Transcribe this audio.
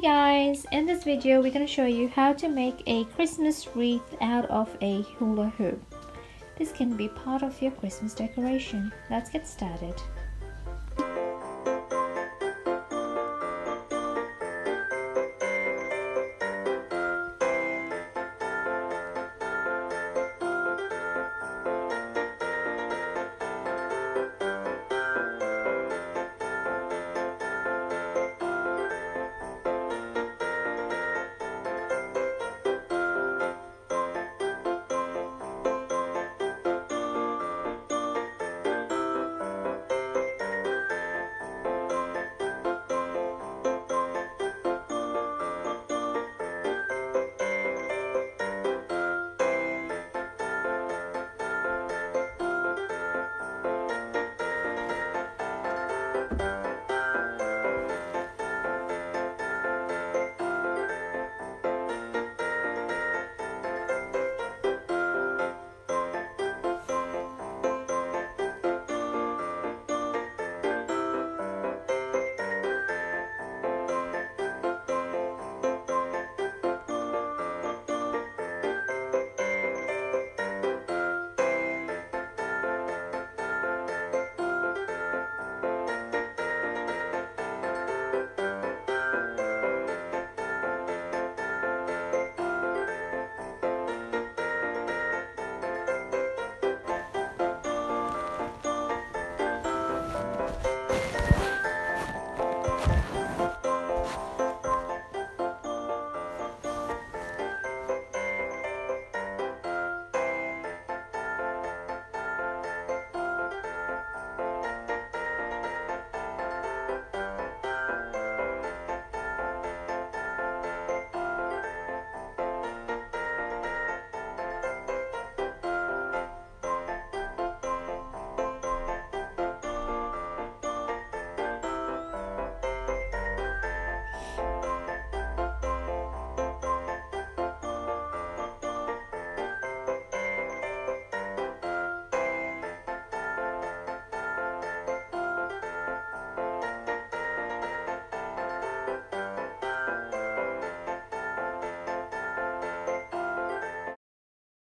Hey guys, in this video we're going to show you how to make a Christmas wreath out of a hula hoop. This can be part of your Christmas decoration. Let's get started.